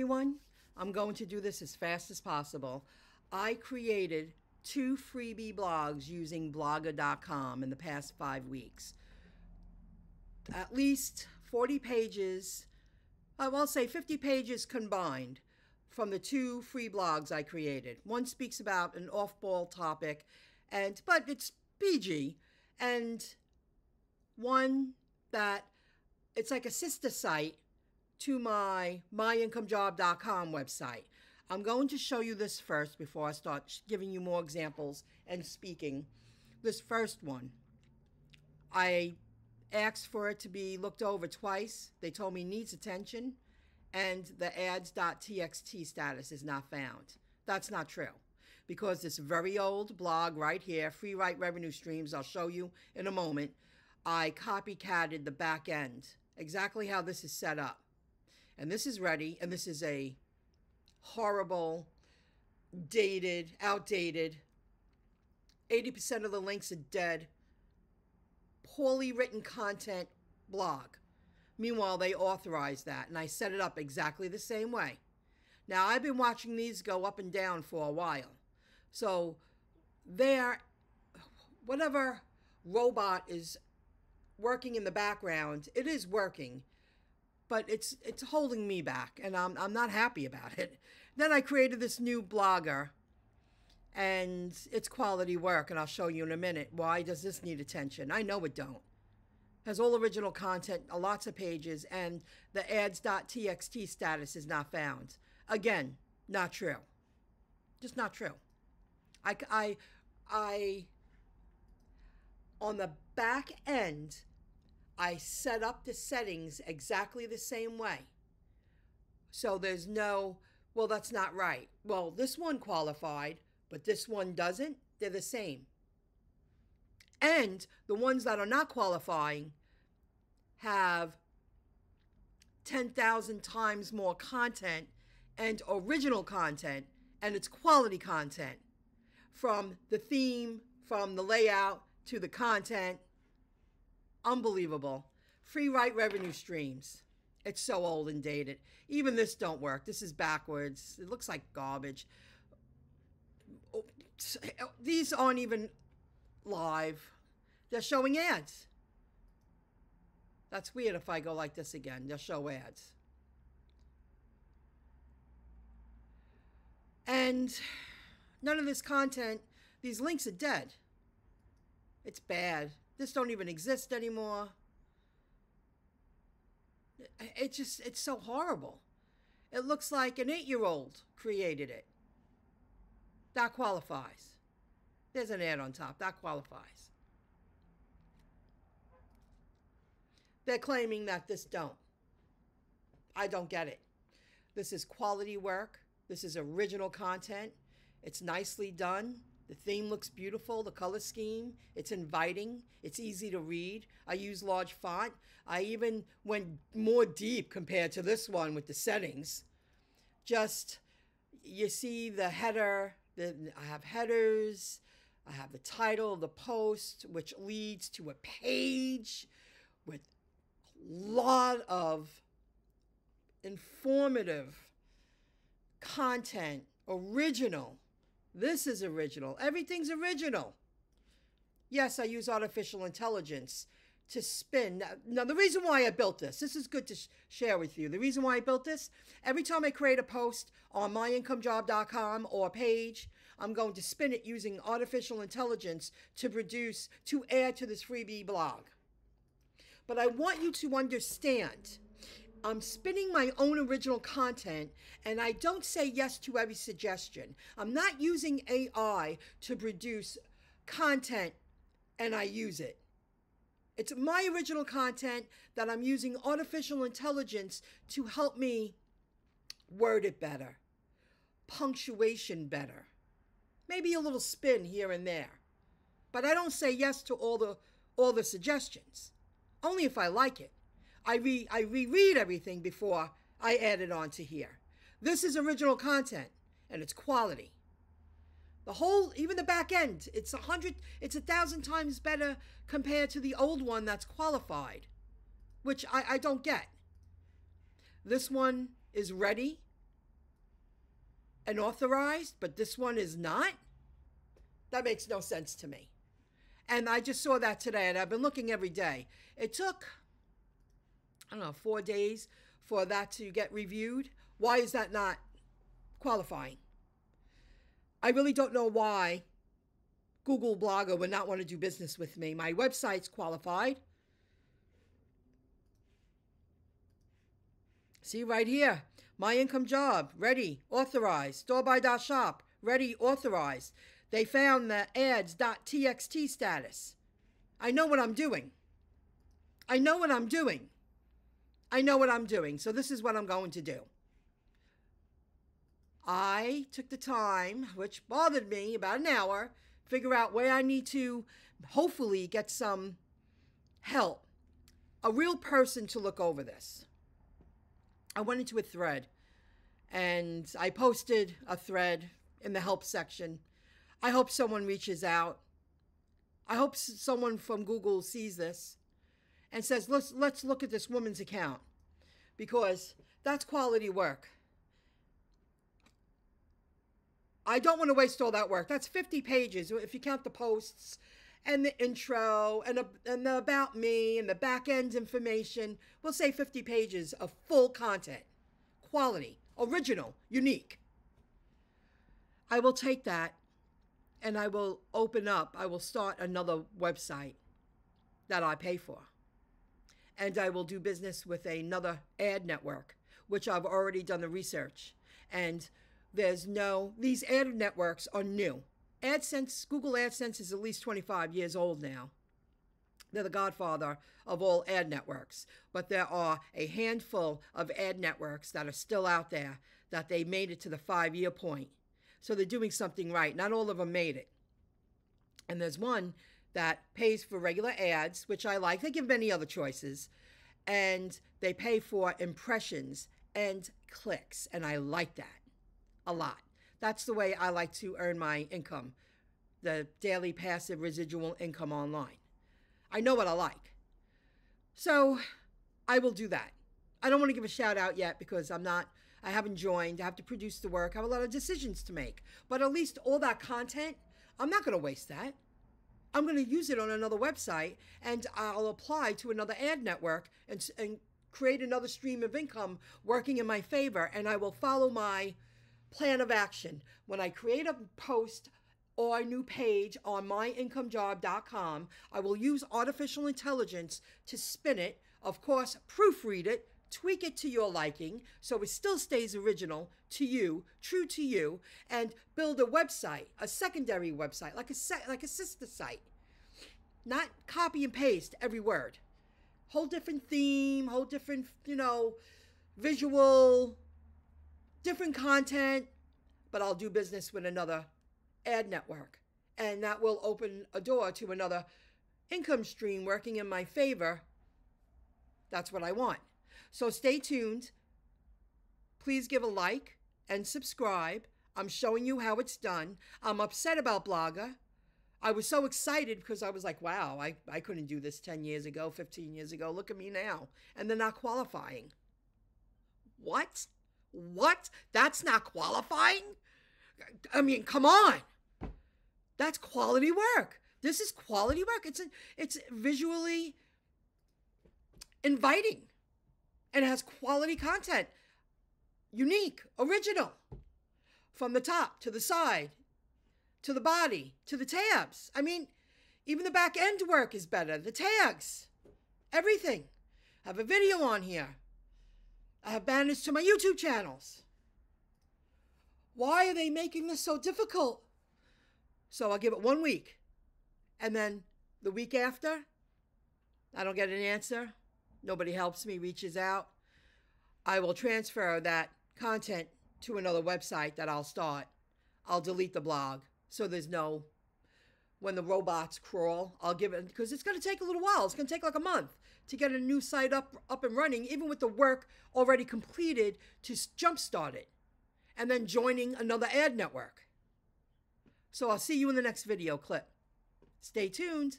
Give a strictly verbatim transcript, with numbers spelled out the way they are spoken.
everyone. I'm going to do this as fast as possible. I created two freebie blogs using blogger dot com in the past five weeks. At least forty pages, I will say fifty pages combined from the two free blogs I created. One speaks about an off-ball topic, and but it's P G, and one that it's like a sister site to my my income job dot com website. I'm going to show you this first before I start giving you more examples and speaking. This first one, I asked for it to be looked over twice. They told me needs attention, and the ads dot T X T status is not found. That's not true, because this very old blog right here, Free Write Revenue Streams, I'll show you in a moment, I copycatted the back end, exactly how this is set up. And this is ready, and this is a horrible, dated, outdated, eighty percent of the links are dead, poorly written content blog. Meanwhile, they authorized that, and I set it up exactly the same way. Now, I've been watching these go up and down for a while. So there, whatever robot is working in the background, it is working, but it's it's holding me back, and I'm, I'm not happy about it. Then I created this new blogger, and it's quality work, and I'll show you in a minute why does this need attention. I know it don't. Has all original content, lots of pages, and the ads dot T X T status is not found. Again, not true. Just not true. I, I, I, on the back end, I set up the settings exactly the same way. So there's no, well, that's not right. Well, this one qualified, but this one doesn't. They're the same. And the ones that are not qualifying have ten thousand times more content and original content, and it's quality content, from the theme, from the layout to the content. Unbelievable. Free Write Revenue Streams. It's so old and dated. Even this don't work. This is backwards. It looks like garbage. These aren't even live. They're showing ads. That's weird. If I go like this again, they'll show ads. And none of this content, these links are dead. It's bad. This don't even exist anymore. It just, it's so horrible. It looks like an eight-year-old created it. That qualifies. There's an ad on top. That qualifies. They're claiming that this don't. I don't get it. This is quality work. This is original content. It's nicely done. The theme looks beautiful. The color scheme. It's inviting. It's easy to read. I use large font. I even went more deep compared to this one with the settings. Just, you see the header. The, I have headers. I have the title of the post, which leads to a page with a lot of informative content, original. This is original. Everything's original. Yes, I use artificial intelligence to spin. Now, the reason why I built this, this is good to sh share with you. The reason why I built this, every time I create a post on my income job dot com or a page, I'm going to spin it using artificial intelligence to produce, to add to this freebie blog. But I want you to understand, I'm spinning my own original content, and I don't say yes to every suggestion. I'm not using A I to produce content, and I use it. It's my original content that I'm using artificial intelligence to help me word it better, punctuation better, maybe a little spin here and there. But I don't say yes to all the, all the suggestions, only if I like it. I, re, I reread everything before I add it onto here. This is original content, and it's quality. The whole, even the back end, it's a hundred, it's a thousand times better compared to the old one that's qualified, which I, I don't get. This one is ready. and authorized, but this one is not? That makes no sense to me. And I just saw that today, and I've been looking every day. It took, I don't know, four days for that to get reviewed. Why is that not qualifying? I really don't know why Google Blogger would not want to do business with me. My website's qualified. See right here, My Income Job, ready, authorized. Storebuy dot shop, ready, authorized. They found the ads dot t x t status. I know what I'm doing. I know what I'm doing. I know what I'm doing. So this is what I'm going to do. I took the time, which bothered me about an hour, figure out where I need to hopefully get some help, a real person to look over this. I went into a thread and I posted a thread in the help section. I hope someone reaches out. I hope someone from Google sees this and says, let's, let's look at this woman's account, because that's quality work. I don't want to waste all that work. That's fifty pages if you count the posts and the intro and, a, and the about me and the back end information. We'll say fifty pages of full content, quality, original, unique. I will take that and I will open up, I will start another website that I pay for. And I will do business with another ad network, which I've already done the research. And there's no, these ad networks are new. AdSense, Google AdSense is at least twenty-five years old now. They're the godfather of all ad networks, but there are a handful of ad networks that are still out there that they made it to the five-year point. So they're doing something right. Not all of them made it. And there's one that pays for regular ads, which I like. They give many other choices. And they pay for impressions and clicks. And I like that a lot. That's the way I like to earn my income, the daily passive residual income online. I know what I like. So I will do that. I don't want to give a shout out yet because I'm not, I haven't joined. I have to produce the work. I have a lot of decisions to make, but at least all that content, I'm not going to waste that. I'm going to use it on another website and I'll apply to another ad network and, and create another stream of income working in my favor. And I will follow my plan of action. When I create a post or a new page on my income job dot com, I will use artificial intelligence to spin it, of course, proofread it, tweak it to your liking so it still stays original to you, true to you, and build a website, a secondary website, like a, se like a sister site. Not copy and paste every word. Whole different theme, whole different, you know, visual, different content, but I'll do business with another ad network. And that will open a door to another income stream working in my favor. That's what I want. So stay tuned. Please give a like and subscribe. I'm showing you how it's done. I'm upset about Blogger. I was so excited because I was like, wow, I, I couldn't do this ten years ago, fifteen years ago. Look at me now. And they're not qualifying. What? What? That's not qualifying? I mean, come on. That's quality work. This is quality work. It's, a, it's visually inviting and has quality content, unique, original, from the top to the side, to the body, to the tabs. I mean, even the back end work is better. The tags, everything. I have a video on here. I have banners to my YouTube channels. Why are they making this so difficult? So I'll give it one week. And then the week after, I don't get an answer. Nobody helps me, reaches out. I will transfer that content to another website that I'll start. I'll delete the blog so there's no, when the robots crawl, I'll give it, because it's going to take a little while. It's going to take like a month to get a new site up, up and running, even with the work already completed to jumpstart it, and then joining another ad network. So I'll see you in the next video clip. Stay tuned.